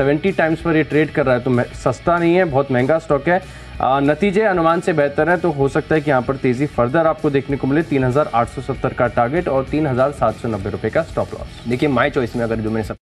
70 times पर ये trade कर रहा है, तो सस्ता नहीं है, बहुत महंगा स्टॉक है। नतीजे अनुमान से बेहतर है, तो हो सकता है कि यहाँ पर तेज़ी फर्दर आपको देखने को मिले। 3870 का टारगेट और 3790 रुपये का स्टॉप लॉस। देखिए माय चॉइस में अगर जो मैंने